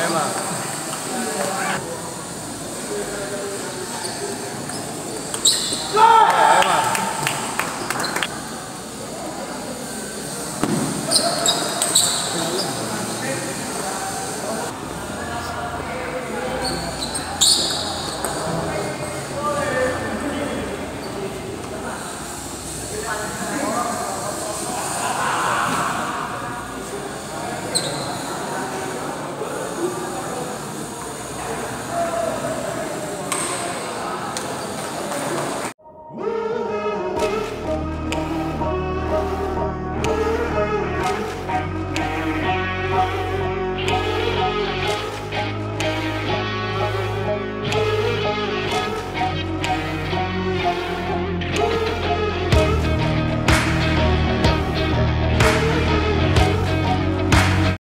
yeah, man.